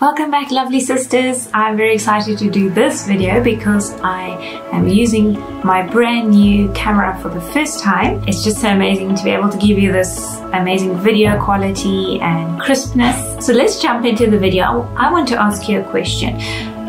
Welcome back, lovely sisters. I'm very excited to do this video because I am using my brand new camera for the first time. It's just so amazing to be able to give you this amazing video quality and crispness. So let's jump into the video. I want to ask you a question.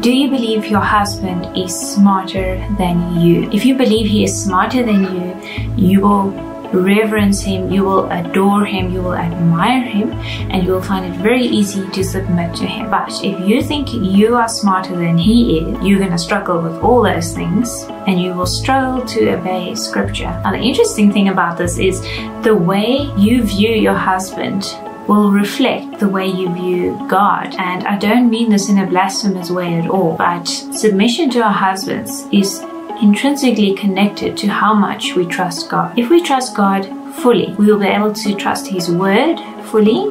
Do you believe your husband is smarter than you? If you believe he is smarter than you, you will reverence him, you will adore him, you will admire him, and you will find it very easy to submit to him. But if you think you are smarter than he is, you're going to struggle with all those things and you will struggle to obey scripture. Now, the interesting thing about this is the way you view your husband will reflect the way you view God. And I don't mean this in a blasphemous way at all, but submission to our husbands is intrinsically connected to how much we trust God. If we trust God fully, we will be able to trust His Word fully,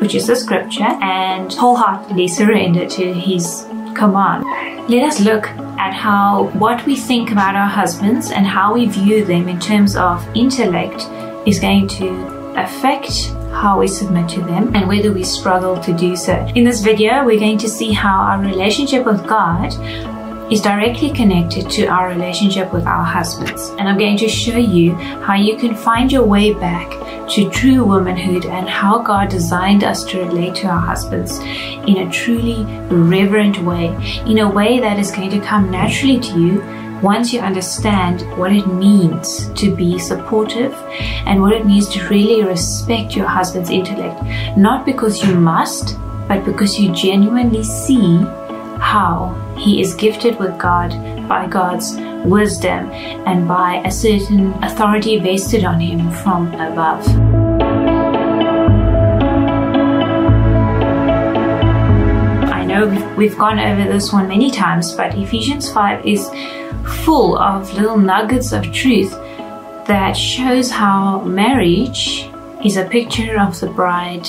which is the scripture, and wholeheartedly surrender to His command. Let us look at how what we think about our husbands and how we view them in terms of intellect is going to affect how we submit to them and whether we struggle to do so. In this video, we're going to see how our relationship with God is directly connected to our relationship with our husbands. And I'm going to show you how you can find your way back to true womanhood and how God designed us to relate to our husbands in a truly reverent way, in a way that is going to come naturally to you once you understand what it means to be supportive and what it means to really respect your husband's intellect, not because you must, but because you genuinely see how he is gifted with God by God's wisdom and by a certain authority vested on him from above. I know we've gone over this one many times, but Ephesians 5 is full of little nuggets of truth that shows how marriage is a picture of the bride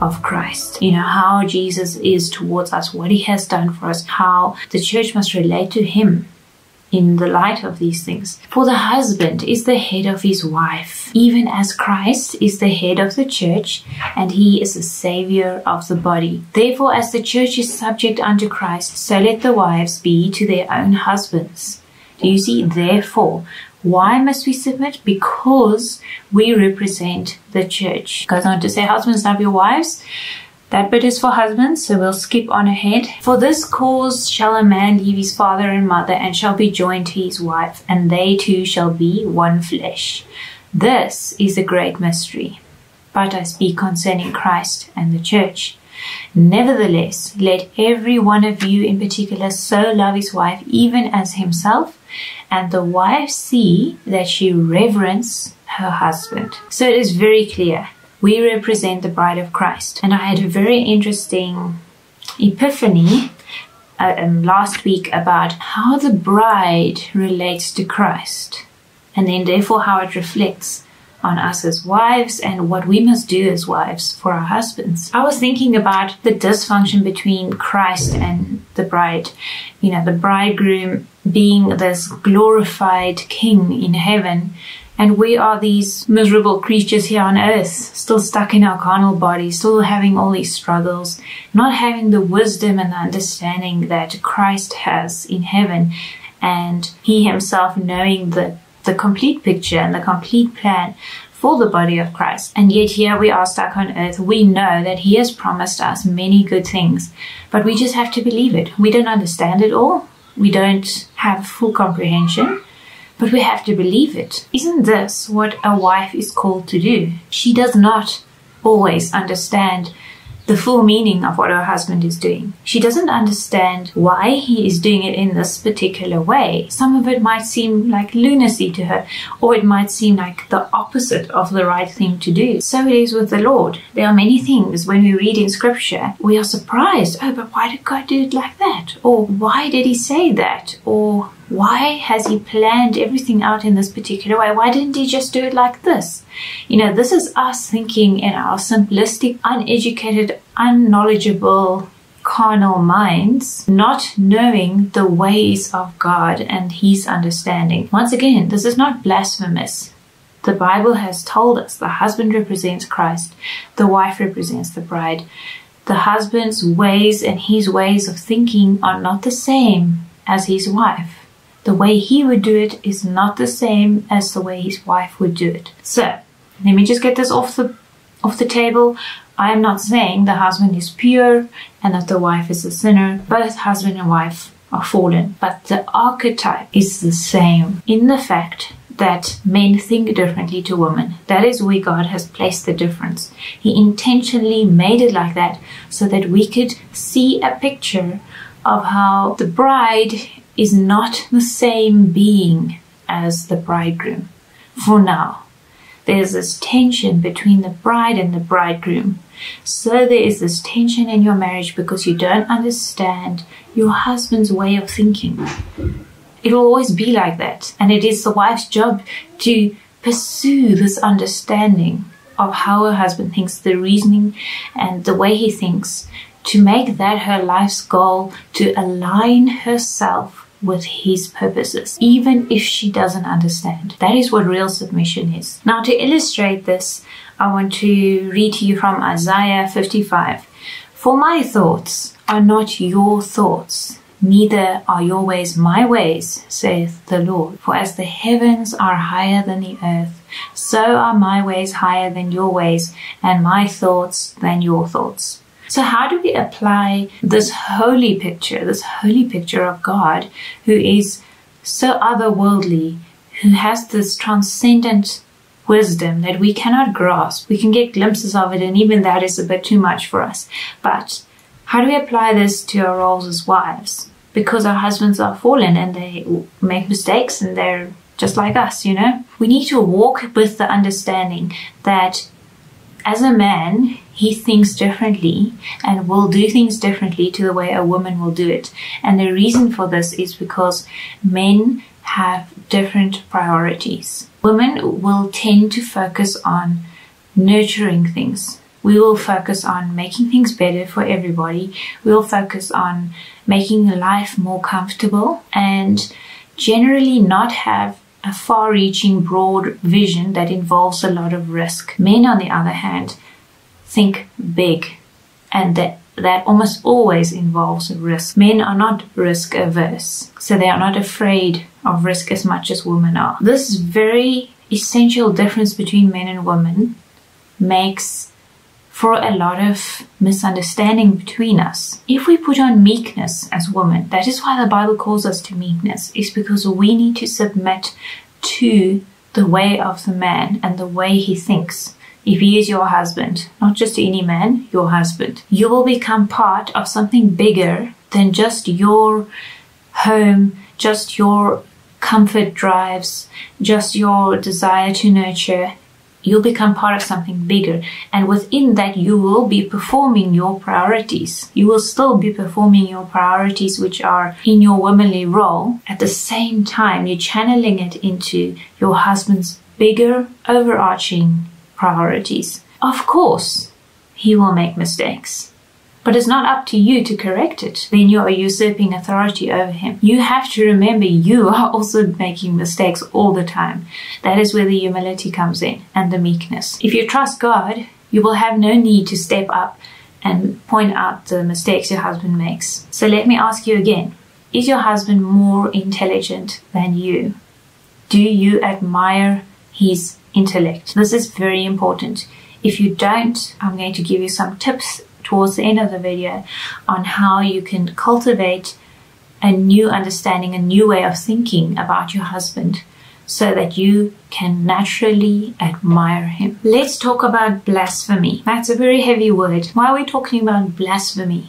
of Christ. You know, how Jesus is towards us, what he has done for us, how the church must relate to him in the light of these things. For the husband is the head of his wife, even as Christ is the head of the church, and he is the savior of the body. Therefore, as the church is subject unto Christ, so let the wives be to their own husbands. Do you see? Therefore, why must we submit? Because we represent the church. It goes on to say, husbands, love your wives. That bit is for husbands, so we'll skip on ahead. For this cause shall a man leave his father and mother, and shall be joined to his wife, and they two shall be one flesh. This is a great mystery, but I speak concerning Christ and the church. Nevertheless, let every one of you in particular so love his wife even as himself, and the wife see that she reverence her husband. So it is very clear, we represent the bride of Christ. And I had a very interesting epiphany last week about how the bride relates to Christ, and then therefore how it reflects on us as wives and what we must do as wives for our husbands. I was thinking about the dysfunction between Christ and the bride. You know, the bridegroom being this glorified king in heaven, and we are these miserable creatures here on earth, still stuck in our carnal bodies, still having all these struggles, not having the wisdom and the understanding that Christ has in heaven, and he himself knowing the complete picture and the complete plan for the body of Christ. And yet here we are stuck on earth. We know that he has promised us many good things, but we just have to believe it. We don't understand it all. We don't have full comprehension, but we have to believe it. Isn't this what a wife is called to do? She does not always understand the full meaning of what her husband is doing. She doesn't understand why he is doing it in this particular way. Some of it might seem like lunacy to her, or it might seem like the opposite of the right thing to do. So it is with the Lord. There are many things when we read in scripture, we are surprised. Oh, but why did God do it like that? Or why did he say that? Or why has he planned everything out in this particular way? Why didn't he just do it like this? You know, this is us thinking in our simplistic, uneducated, unknowledgeable, carnal minds, not knowing the ways of God and his understanding. Once again, this is not blasphemous. The Bible has told us the husband represents Christ, the wife represents the bride. The husband's ways and his ways of thinking are not the same as his wife. The way he would do it is not the same as the way his wife would do it. So, let me just get this off the table. I am not saying the husband is pure and that the wife is a sinner. Both husband and wife are fallen. But the archetype is the same in the fact that men think differently to women. That is where God has placed the difference. He intentionally made it like that so that we could see a picture of how the bride is not the same being as the bridegroom. For now, there's this tension between the bride and the bridegroom. So there is this tension in your marriage because you don't understand your husband's way of thinking. It will always be like that, and it is the wife's job to pursue this understanding of how her husband thinks, the reasoning and the way he thinks, to make that her life's goal, to align herself with his purposes, even if she doesn't understand. That is what real submission is. Now, to illustrate this, I want to read to you from Isaiah 55. "For my thoughts are not your thoughts, neither are your ways my ways, saith the Lord. For as the heavens are higher than the earth, so are my ways higher than your ways, and my thoughts than your thoughts." So how do we apply this holy picture of God, who is so otherworldly, who has this transcendent wisdom that we cannot grasp? We can get glimpses of it, and even that is a bit too much for us. But how do we apply this to our roles as wives? Because our husbands are fallen and they make mistakes and they're just like us, you know? We need to walk with the understanding that as a man, he thinks differently and will do things differently to the way a woman will do it. And the reason for this is because men have different priorities. Women will tend to focus on nurturing things. We will focus on making things better for everybody. We'll focus on making life more comfortable and generally not have a far-reaching, broad vision that involves a lot of risk. Men, on the other hand, think big, and that almost always involves risk. Men are not risk-averse, so they are not afraid of risk as much as women are. This very essential difference between men and women makes for a lot of misunderstanding between us. If we put on meekness as women, that is why the Bible calls us to meekness, is because we need to submit to the way of the man and the way he thinks. If he is your husband, not just any man, your husband, you will become part of something bigger than just your home, just your comfort drives, just your desire to nurture. You'll become part of something bigger, and within that you will be performing your priorities. You will still be performing your priorities, which are in your womanly role. At the same time, you're channeling it into your husband's bigger, overarching priorities. Of course, he will make mistakes, but it's not up to you to correct it. Then you are usurping authority over him. You have to remember you are also making mistakes all the time. That is where the humility comes in, and the meekness. If you trust God, you will have no need to step up and point out the mistakes your husband makes. So let me ask you again, is your husband more intelligent than you? Do you admire his intellect? This is very important. If you don't, I'm going to give you some tips towards the end of the video on how you can cultivate a new understanding, a new way of thinking about your husband, so that you can naturally admire him. Let's talk about blasphemy. That's a very heavy word. Why are we talking about blasphemy?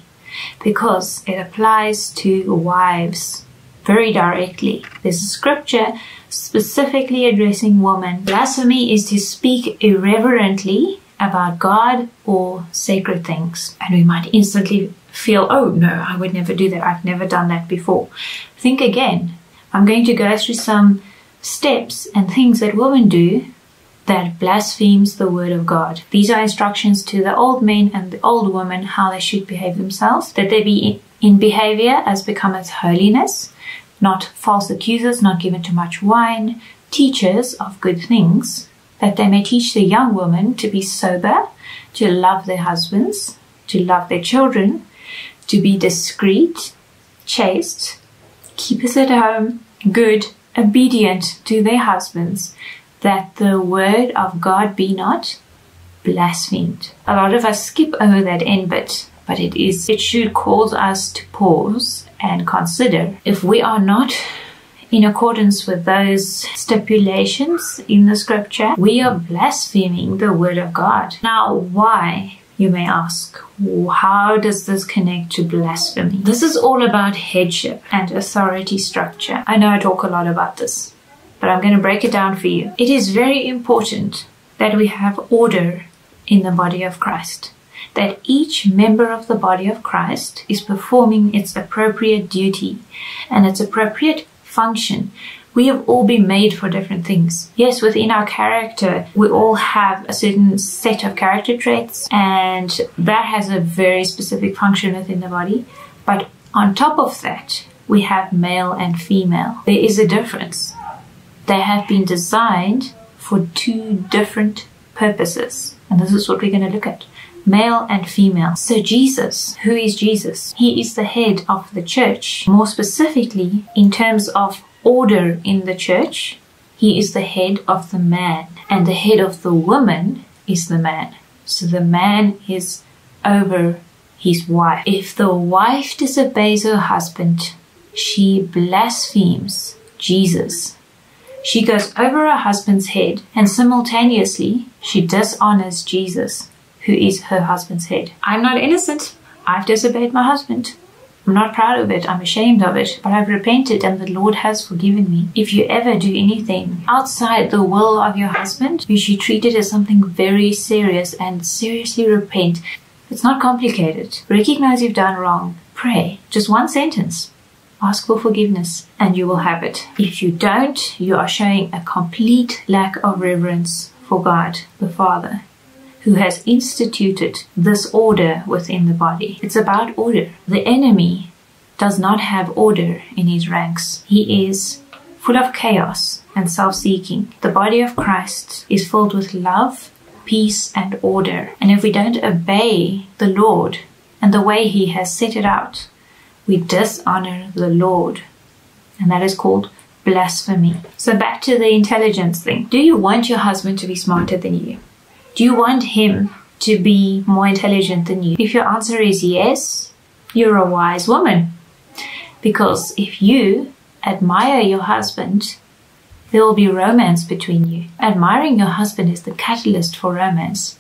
Because it applies to wives very directly. There's a scripture specifically addressing women. Blasphemy is to speak irreverently about God or sacred things. And we might instantly feel, oh no, I would never do that. I've never done that before. Think again. I'm going to go through some steps and things that women do that blasphemes the word of God. These are instructions to the old men and the old women how they should behave themselves, that they be in behavior as becometh holiness, not false accusers, not given to much wine, teachers of good things, that they may teach the young women to be sober, to love their husbands, to love their children, to be discreet, chaste, keepers at home, good, obedient to their husbands, that the word of God be not blasphemed. A lot of us skip over that end bit, but it should cause us to pause and consider if we are not in accordance with those stipulations in the scripture, we are blaspheming the word of God. Now, why? You may ask, how does this connect to blasphemy? This is all about headship and authority structure. I know I talk a lot about this, but I'm going to break it down for you. It is very important that we have order in the body of Christ, that each member of the body of Christ is performing its appropriate duty and its appropriate function. We have all been made for different things. Yes, within our character, we all have a certain set of character traits, and that has a very specific function within the body. But on top of that, we have male and female. There is a difference. They have been designed for two different purposes, and this is what we're going to look at. Male and female. So Jesus, who is Jesus? He is the head of the church. More specifically, in terms of order in the church, he is the head of the man, and the head of the woman is the man. So the man is over his wife. If the wife disobeys her husband, she blasphemes Jesus. She goes over her husband's head, and simultaneously she dishonors Jesus, who is her husband's head. I'm not innocent. I've disobeyed my husband. I'm not proud of it. I'm ashamed of it. But I've repented and the Lord has forgiven me. If you ever do anything outside the will of your husband, you should treat it as something very serious and seriously repent. It's not complicated. Recognize you've done wrong. Pray. Just one sentence. Ask for forgiveness and you will have it. If you don't, you are showing a complete lack of reverence for God the Father, who has instituted this order within the body. It's about order. The enemy does not have order in his ranks. He is full of chaos and self-seeking. The body of Christ is filled with love, peace, and order. And if we don't obey the Lord and the way he has set it out, we dishonor the Lord. And that is called blasphemy. So back to the intelligence thing. Do you want your husband to be smarter than you? Do you want him to be more intelligent than you? If your answer is yes, you're a wise woman. Because if you admire your husband, there will be romance between you. Admiring your husband is the catalyst for romance.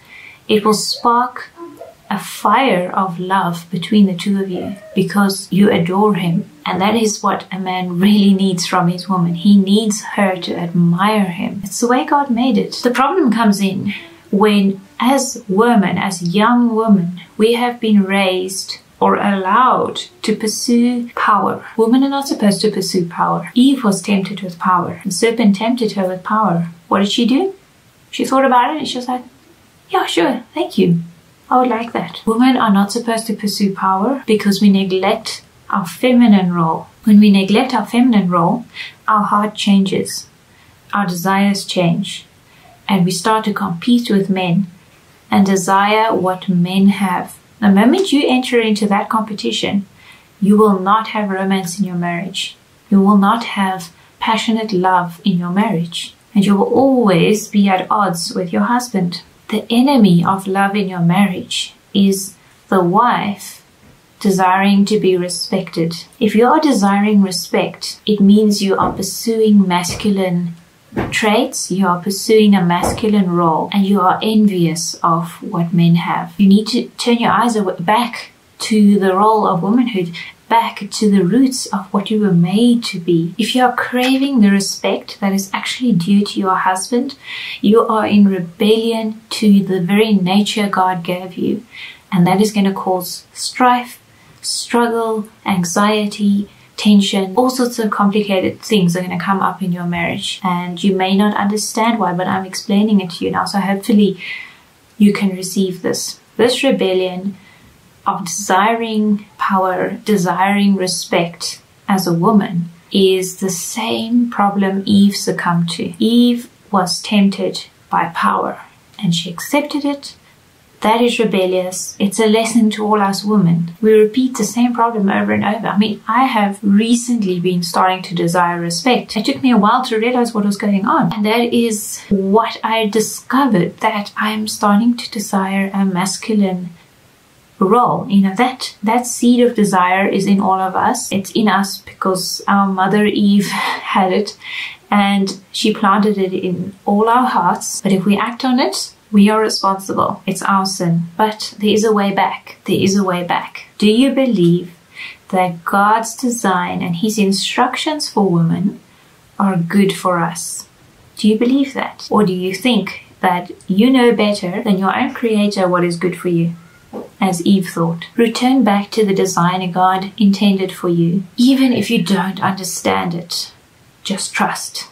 It will spark a fire of love between the two of you because you adore him. And that is what a man really needs from his woman. He needs her to admire him. It's the way God made it. The problem comes in when, as women, as young women, we have been raised or allowed to pursue power. Women are not supposed to pursue power. Eve was tempted with power. The serpent tempted her with power. What did she do? She thought about it and she was like, yeah, sure, thank you. I would like that. Women are not supposed to pursue power because we neglect our feminine role. When we neglect our feminine role, our heart changes. Our desires change. And we start to compete with men and desire what men have. The moment you enter into that competition, you will not have romance in your marriage. You will not have passionate love in your marriage. And you will always be at odds with your husband. The enemy of love in your marriage is the wife desiring to be respected. If you are desiring respect, it means you are pursuing masculine traits, you are pursuing a masculine role, and you are envious of what men have. You need to turn your eyes back to the role of womanhood, back to the roots of what you were made to be. If you are craving the respect that is actually due to your husband, you are in rebellion to the very nature God gave you, and that is going to cause strife, struggle, anxiety, tension, all sorts of complicated things are going to come up in your marriage, and you may not understand why, but I'm explaining it to you now, so hopefully you can receive this. This rebellion of desiring power, desiring respect as a woman is the same problem Eve succumbed to. Eve was tempted by power and she accepted it, That is rebellious. It's a lesson to all us women. We repeat the same problem over and over. I mean, I have recently been starting to desire respect. It took me a while to realize what was going on. And that is what I discovered, that I'm starting to desire a masculine role. You know, that seed of desire is in all of us. It's in us because our mother Eve had it and she planted it in all our hearts. But if we act on it, we are responsible. It's our sin. But there is a way back. There is a way back. Do you believe that God's design and His instructions for women are good for us? Do you believe that? Or do you think that you know better than your own Creator what is good for you, as Eve thought? Return back to the design God intended for you. Even if you don't understand it, just trust.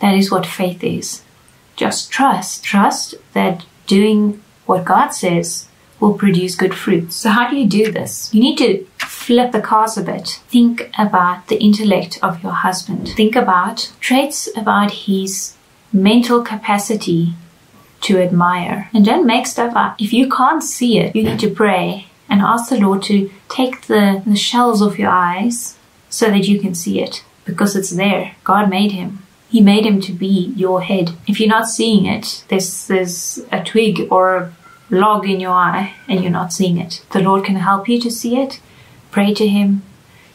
That is what faith is. Just trust. Trust that doing what God says will produce good fruit. So how do you do this? You need to flip the cards a bit. Think about the intellect of your husband. Think about traits about his mental capacity to admire. And don't make stuff up. If you can't see it, you need to pray and ask the Lord to take the shells off your eyes so that you can see it. Because it's there. God made him. He made him to be your head. If you're not seeing it, there's a twig or a log in your eye and you're not seeing it. The Lord can help you to see it. Pray to Him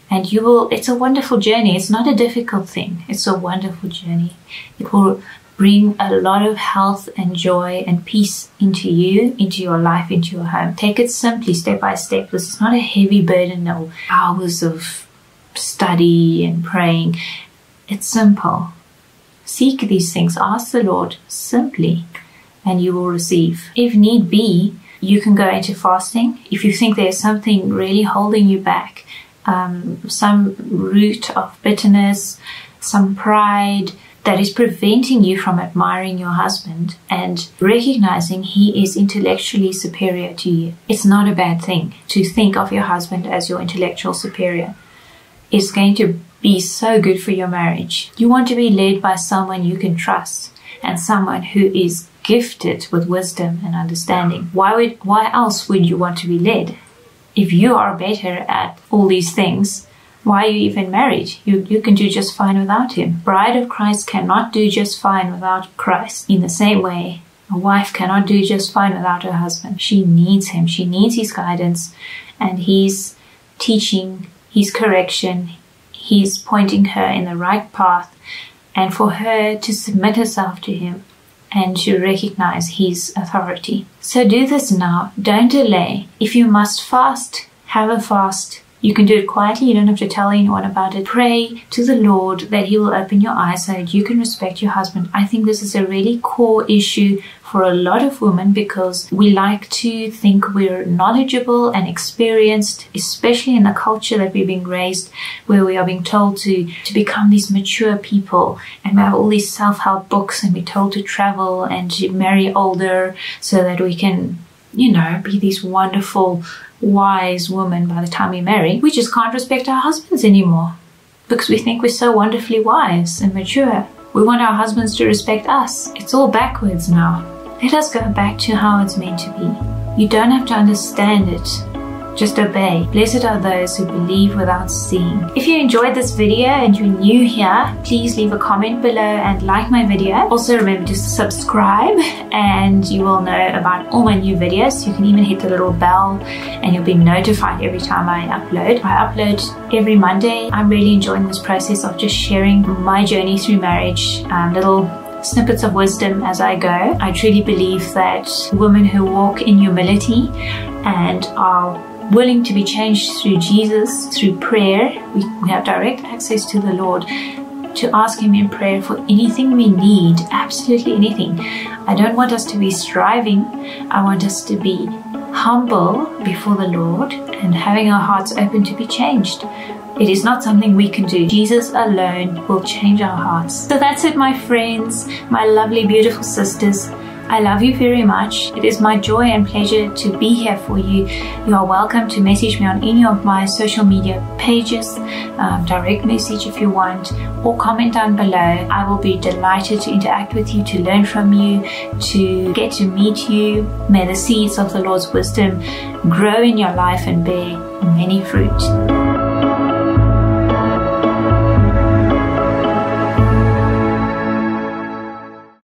and you will. It's a wonderful journey. It's not a difficult thing. It's a wonderful journey. It will bring a lot of health and joy and peace into you, into your life, into your home. Take it simply, step by step. This is not a heavy burden of hours of study and praying. It's simple. Seek these things, ask the Lord simply, and you will receive. If need be, you can go into fasting. If you think there's something really holding you back, some root of bitterness, some pride that is preventing you from admiring your husband and recognizing he is intellectually superior to you. It's not a bad thing to think of your husband as your intellectual superior. It's going to be so good for your marriage. You want to be led by someone you can trust and someone who is gifted with wisdom and understanding. Why else would you want to be led? If you are better at all these things, why are you even married? You can do just fine without him. Bride of Christ cannot do just fine without Christ. In the same way, a wife cannot do just fine without her husband. She needs him. She needs his guidance and his teaching, his correction. He's pointing her in the right path, and for her to submit herself to him and to recognize his authority. So do this now. Don't delay. If you must fast, have a fast. You can do it quietly. You don't have to tell anyone about it. Pray to the Lord that He will open your eyes so that you can respect your husband. I think this is a really core issue for a lot of women because we like to think we're knowledgeable and experienced, especially in the culture that we're being raised, where we are being told to become these mature people, and we have all these self-help books, and we're told to travel and to marry older so that we can, you know, be these wonderful, wise women by the time we marry. We just can't respect our husbands anymore because we think we're so wonderfully wise and mature. We want our husbands to respect us. It's all backwards now. Let us go back to how it's meant to be. You don't have to understand it. Just obey. Blessed are those who believe without seeing. If you enjoyed this video and you're new here, please leave a comment below and like my video. Also remember to subscribe and you will know about all my new videos. You can even hit the little bell and you'll be notified every time I upload. I upload every Monday. I'm really enjoying this process of just sharing my journey through marriage, little snippets of wisdom as I go. I truly believe that women who walk in humility and are willing to be changed through Jesus, through prayer. We have direct access to the Lord to ask Him in prayer for anything we need, absolutely anything. I don't want us to be striving. I want us to be humble before the Lord and having our hearts open to be changed. It is not something we can do. Jesus alone will change our hearts. So that's it, my friends, my lovely, beautiful sisters. I love you very much. It is my joy and pleasure to be here for you. You are welcome to message me on any of my social media pages, direct message if you want, or comment down below. I will be delighted to interact with you, to learn from you, to get to meet you. May the seeds of the Lord's wisdom grow in your life and bear many fruit.